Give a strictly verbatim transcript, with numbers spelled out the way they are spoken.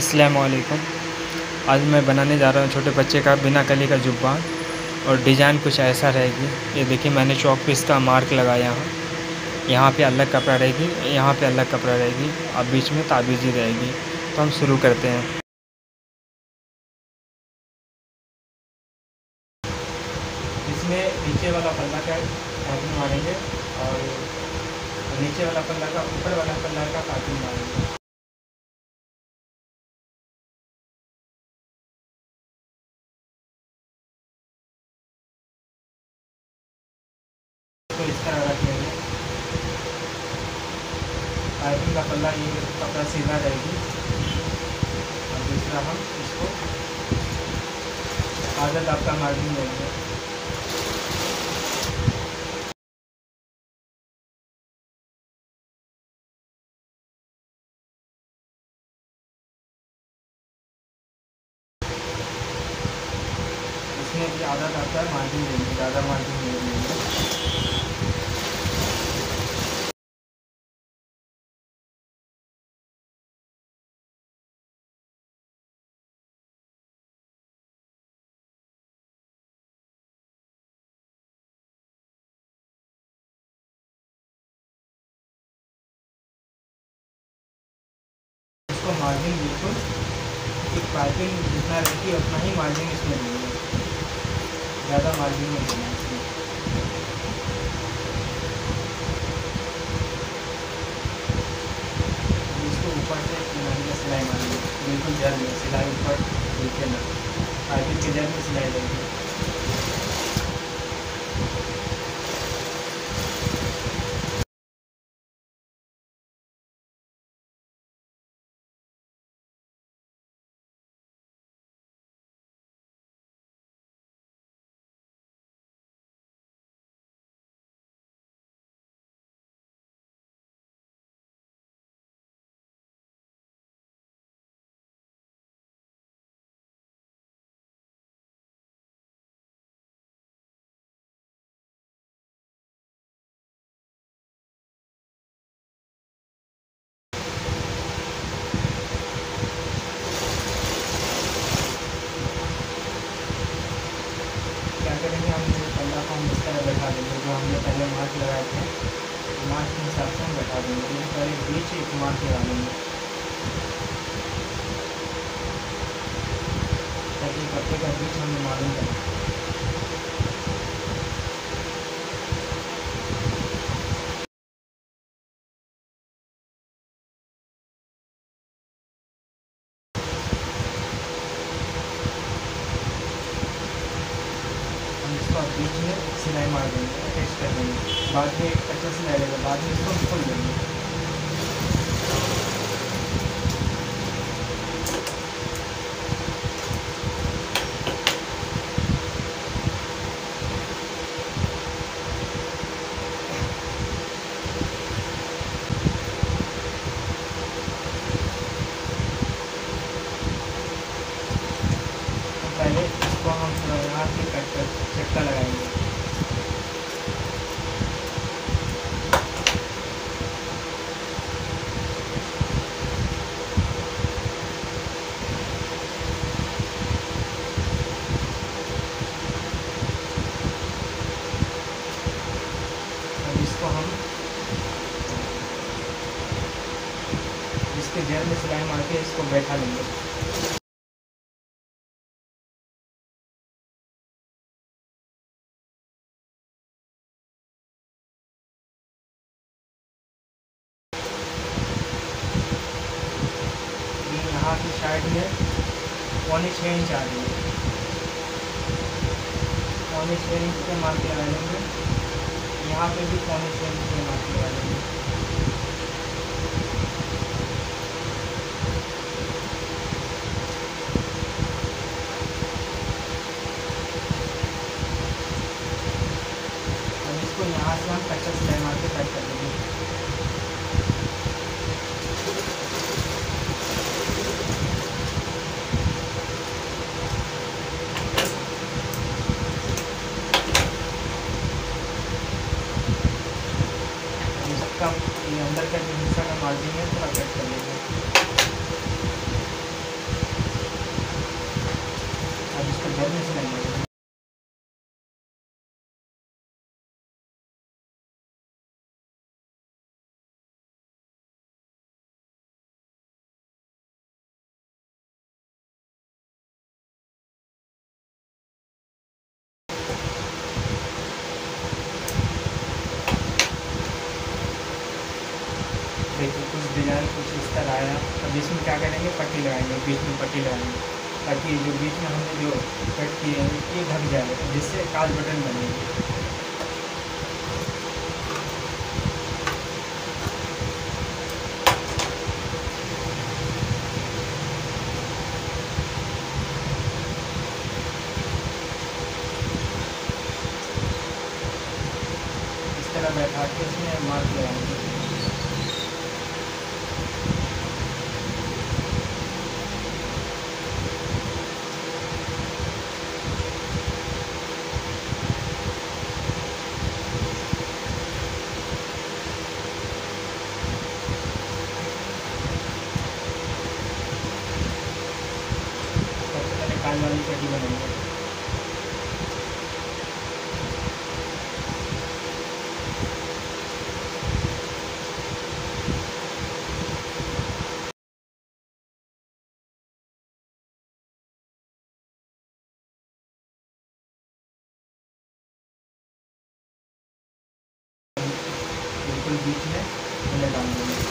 अस्सलामुअलैकुम। आज मैं बनाने जा रहा हूँ छोटे बच्चे का बिना कली का जुब्बा, और डिज़ाइन कुछ ऐसा रहेगी। ये देखिए, मैंने चौक पे इसका मार्क लगाया है। यहाँ पे अलग कपड़ा रहेगी, यहाँ पे अलग कपड़ा रहेगी, और बीच में ताबीज़ी रहेगी। तो हम शुरू करते हैं। इसमें नीचे वाला पल्ला का काटून मारेंगे और नीचे वाला पल्ला का ऊपर वाला पल्ला का काटून मारेंगे। तो इस तरह रखेंगे। पाइपिंग का पल्ला ये कपड़ा सीधा रहेगी और दूसरा हम इसको आधा दाब का मार्जिन देंगे। इसमें भी आधा दाब का मार्जिन देंगे, ज़्यादा मार्जिन नहीं देंगे। इसको मार्जिन बिल्कुल एक पाइपिंग जितना रहेगी उतना ही मार्जिन इसमें देंगे, ज़्यादा मार्जिन नहीं देना इसमें। इसको ऊपर से मारेंगे, सिलाई मारेंगे बिल्कुल जड़ में, सिलाई ऊपर बिल्कुल ना, पाइपिंग के जड़ में सिलाई देंगे। मार्क लगाए थे, मार्क के हिसाब से हम बैठा देंगे। ये पहले बीच एक मार्क लगा देंगे ताकि पत्ते का बीच हमें मालूम है। इसको बीच में सिलाई मार देंगे, अटैच कर देंगे, बाद में एक अच्छा सिलाई लेगा, बाद में इसको खोल देंगे। पहले इसको हम यहाँ से कट कर चक्का लगाएंगे। अब इसको हम इसके जड़ में सिलाई मार के इसको बैठा लेंगे। की साइड में पौने छः इंच आ रही है, पौने छः इंच पे मार्क लगा लेंगे। यहाँ पे भी पौने छः इंच पे मार्क लगा लेंगे। अब इसको यहाँ से हम कच्चा सिलाई मार के कट कर देंगे। अंदर का जो हिस्सा का मार्जिन है थोड़ा कट कर लेंगे। देखिए कुछ डिजाइन कुछ इस तरह आया। अब इसमें क्या करेंगे, पट्टी लगाएंगे, बीच में पट्टी लगाएंगे ताकि जो बीच में हमने जो कट किए हैं ये ढक जाएगा, जिससे काज बटन बनेंगे। बैठा के इसमें मार्क लगाएंगे। सबसे पहले काली वाली पट्टी बनाएंगे। बीच में उन्हें डाल देंगे।